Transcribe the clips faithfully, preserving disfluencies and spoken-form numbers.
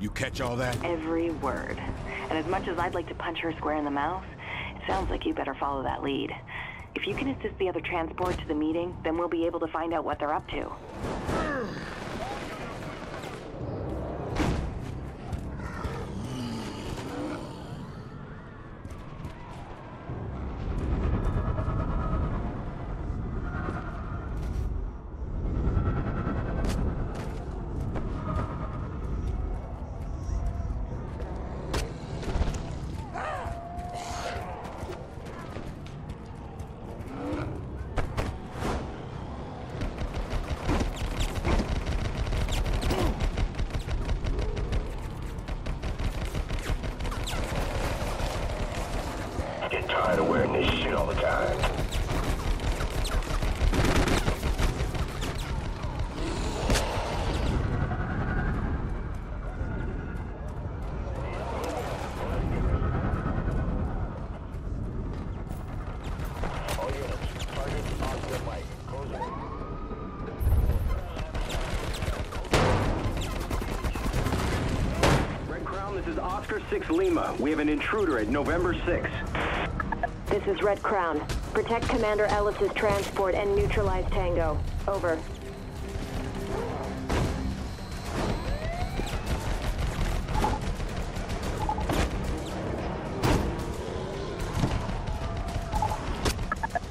You catch all that? Every word. And as much as I'd like to punch her square in the mouth, it sounds like you better follow that lead. If you can assist the other transport to the meeting, then we'll be able to find out what they're up to. Oscar six Lima, we have an intruder at November sixth. This is Red Crown. Protect Commander Ellis' transport and neutralize Tango. Over.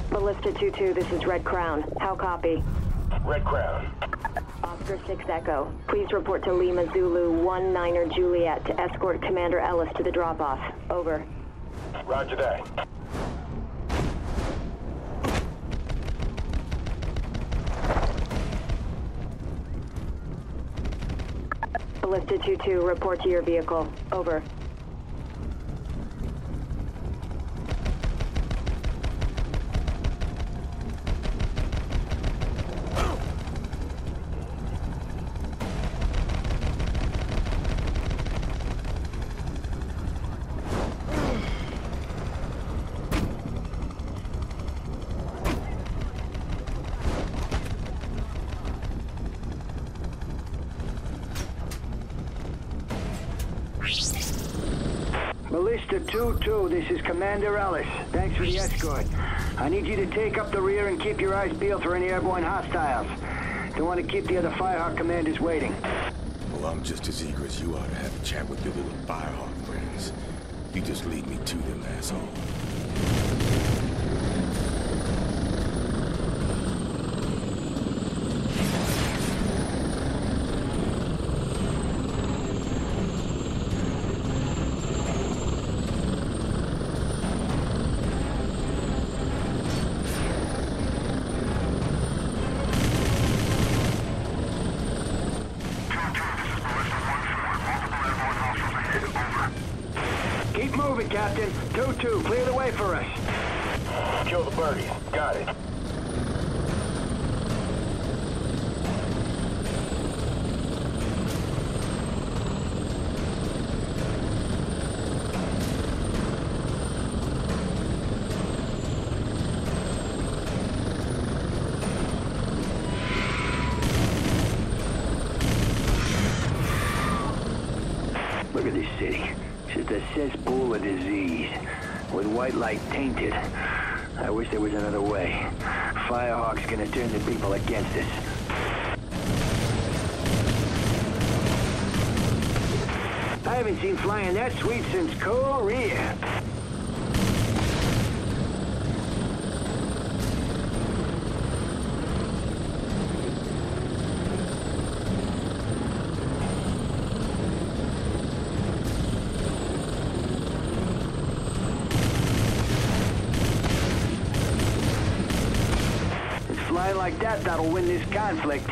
Ballista two two, this is Red Crown. How copy? Red Crown. Oscar six Echo, please report to Lima Zulu One Niner Juliet to escort Commander Ellis to the drop-off. Over. Roger that. Ballista two two, report to your vehicle. Over. Ballista two two, this is Commander Ellis. Thanks for the escort. I need you to take up the rear and keep your eyes peeled for any airborne hostiles. Don't want to keep the other Firehawk commanders waiting. Well, I'm just as eager as you are to have a chat with your little Firehawk friends. You just lead me to them, asshole. Captain, two two, clear the way for us. Kill the birdie. Got it. Look at this city. It's a cesspool of disease, with white light tainted. I wish there was another way. Firehawk's gonna turn the people against us. I haven't seen flying that sweet since Korea. Like that, that'll win this conflict.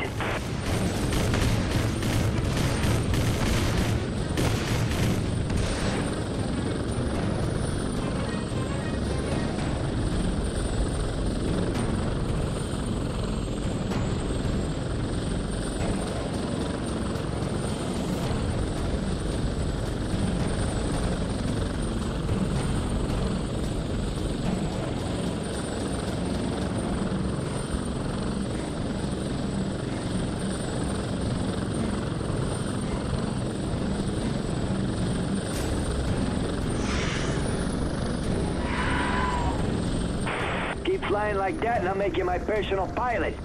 flying like that, and I'll make you my personal pilot.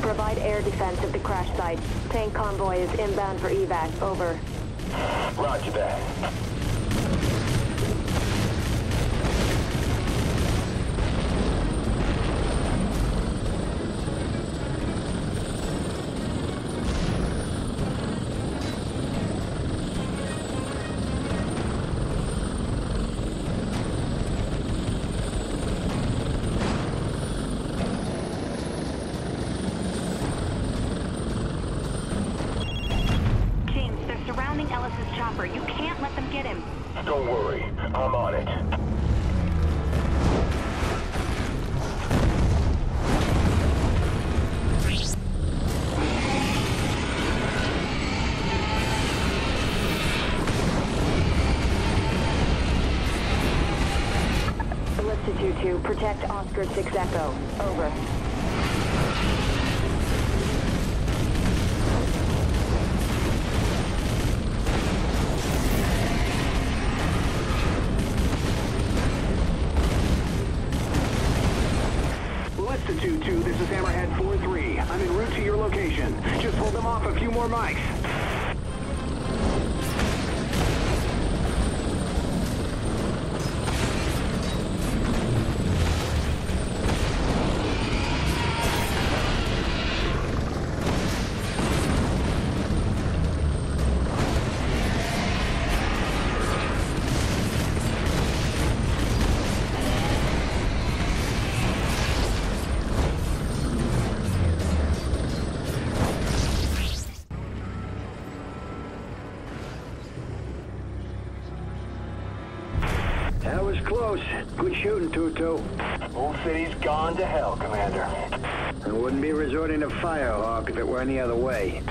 Provide air defense at the crash site. Tank convoy is inbound for evac. Over. Roger that. two two, protect Oscar six Echo. Over. Ballista two two, this is Hammerhead four three. I'm en route to your location. Just hold them off a few more mics. That was close. Good shooting, two two. Old City's gone to hell, Commander. I wouldn't be resorting to Firehawk if it were any other way.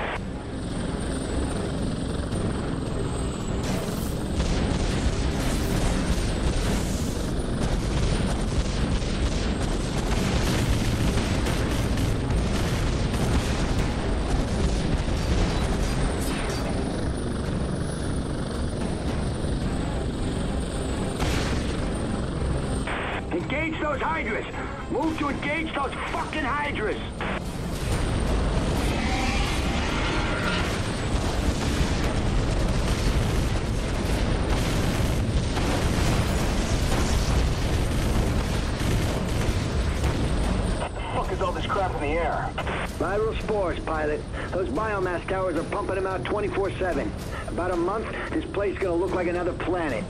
Engage those hydras! Move to engage those fucking hydras! What the fuck is all this crap in the air? Viral spores, pilot. Those biomass towers are pumping them out twenty-four seven. About a month, this place is gonna look like another planet.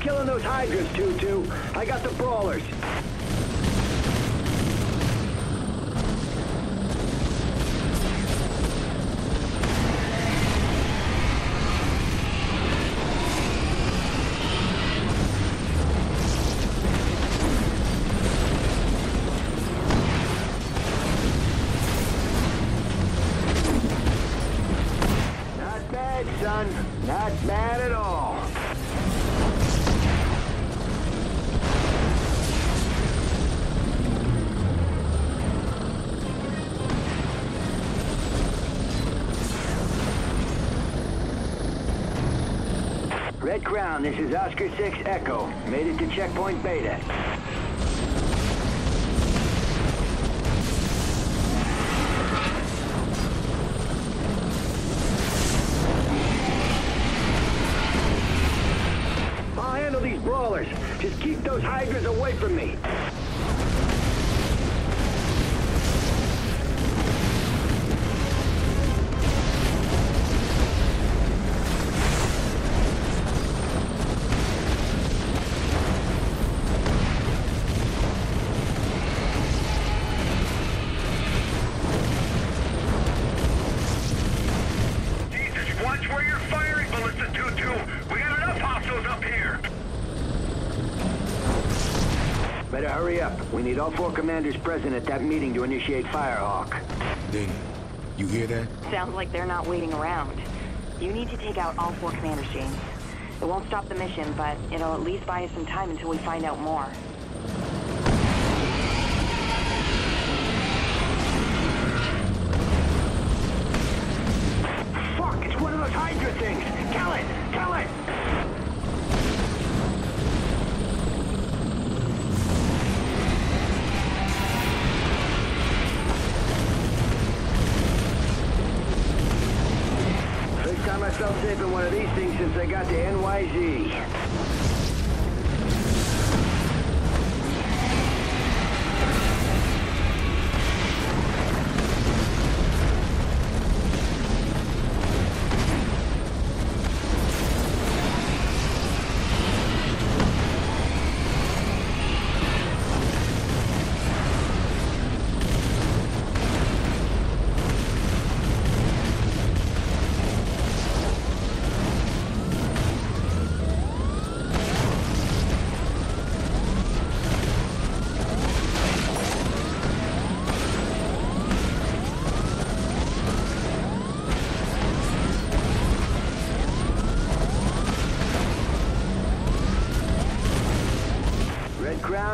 Killing those hydras, two two. I got the brawlers. Not bad, son. Not bad at all. Red Crown, this is Oscar six Echo. Made it to checkpoint Beta. I'll handle these brawlers. Just keep those hydras away from me. Better hurry up. We need all four commanders present at that meeting to initiate Firehawk. Ding. You hear that? Sounds like they're not waiting around. You need to take out all four commanders, James. It won't stop the mission, but it'll at least buy us some time until we find out more. Fuck! It's one of those Hydra things! Kill it! Kill it! I got myself safe in one of these things since I got to N Y Z.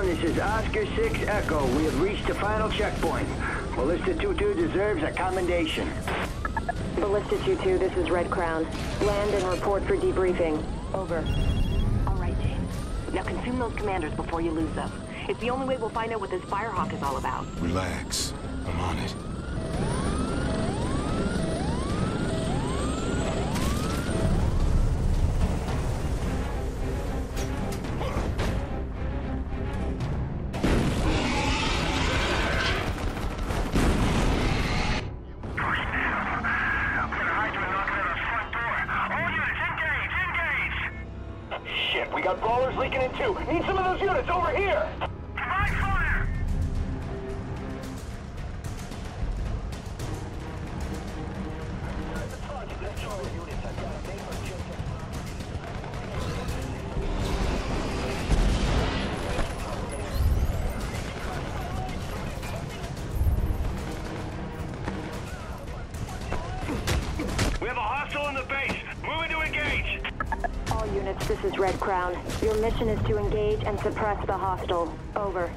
Crown, this is Oscar six Echo. We have reached the final checkpoint. Ballista two two deserves a commendation. Ballista two two, this is Red Crown. Land and report for debriefing. Over. All right, James. Now consume those commanders before you lose them. It's the only way we'll find out what this Firehawk is all about. Relax. I'm on it. Need some of those units over here! Provide fire! We have a hostile in the base! Moving to engage! All units, this is Red Crown. Your mission is to engage and suppress the hostile. Over.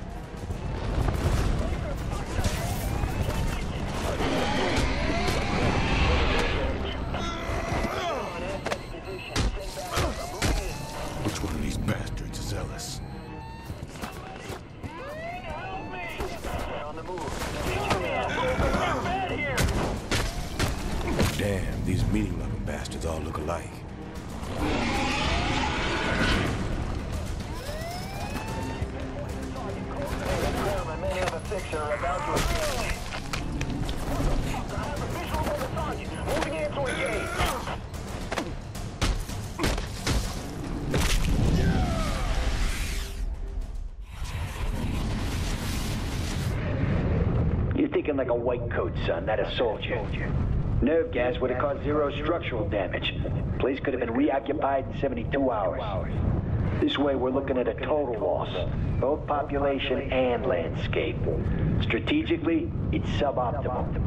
Which one of these bastards is Ellis? Damn, these meaty-loving bastards all look alike. Six are about to appear. I have a visual on the target. Moving in to engage. You're thinking like a white coat, son, not a soldier. Nerve gas would have caused zero structural damage. The place could have been reoccupied in seventy-two hours. This way, we're looking at a total loss, both population and landscape. Strategically, it's suboptimal.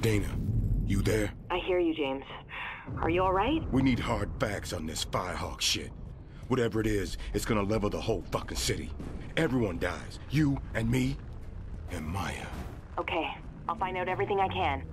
Dana, you there? I hear you, James. Are you all right? We need hard facts on this Firehawk shit. Whatever it is, it's gonna level the whole fucking city. Everyone dies. You and me and Maya. Okay, I'll find out everything I can.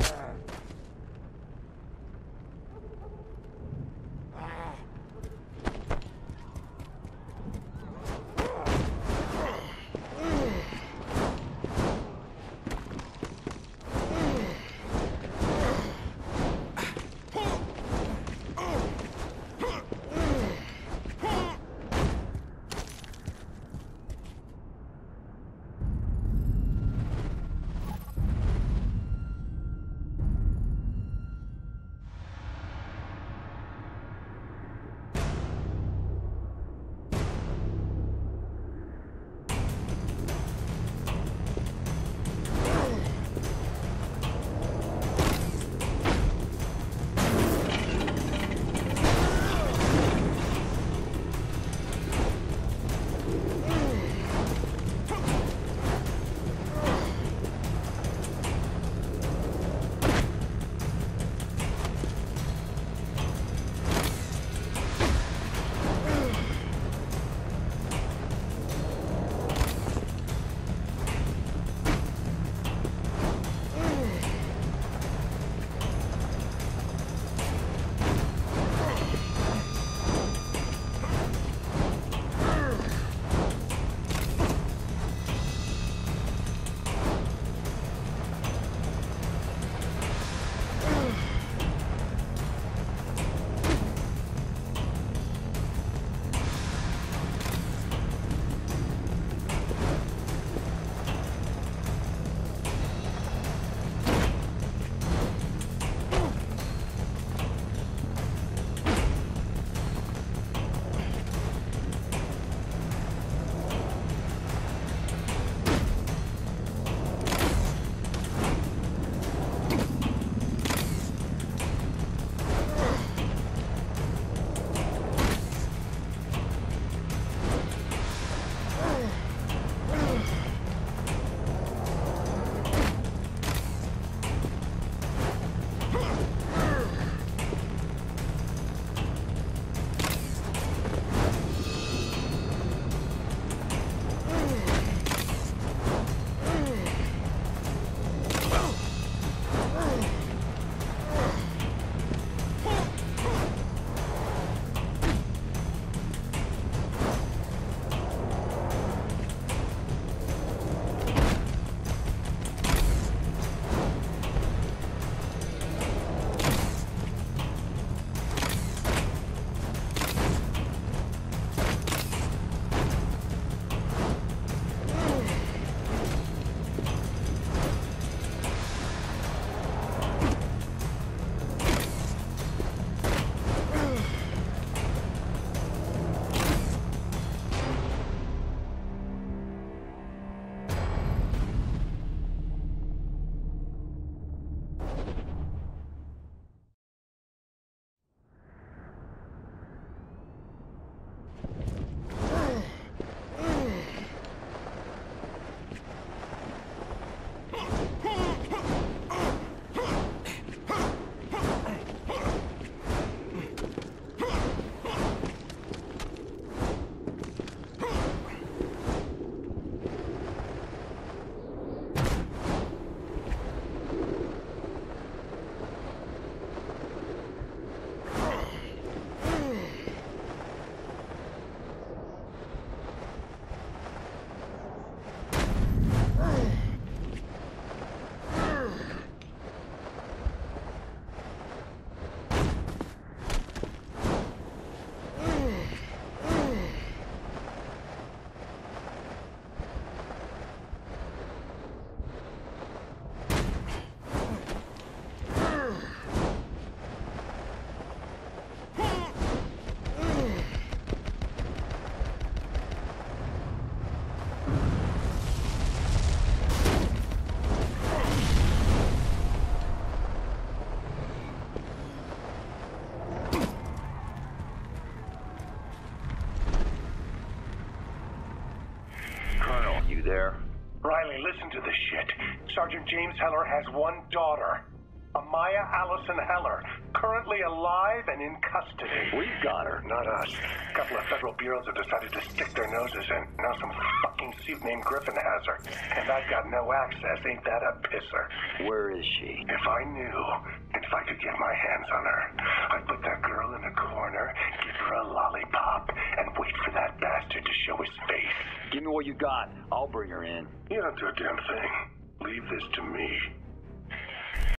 Yeah. Riley, listen to this shit. Sergeant James Heller has one daughter, Amaya Allison Heller, currently alive and in custody. We've got her. Not us. A couple of federal bureaus have decided to stick their noses in. Now some fucking suit named Griffin has her. And I've got no access. Ain't that a pisser? Where is she? If I knew, if I could get my hands on her, I'd put that girl in a corner, give her a lollipop, and wait for that bastard to show his face. Give me what you got. I'll bring her in. You don't do a damn thing. Leave this to me.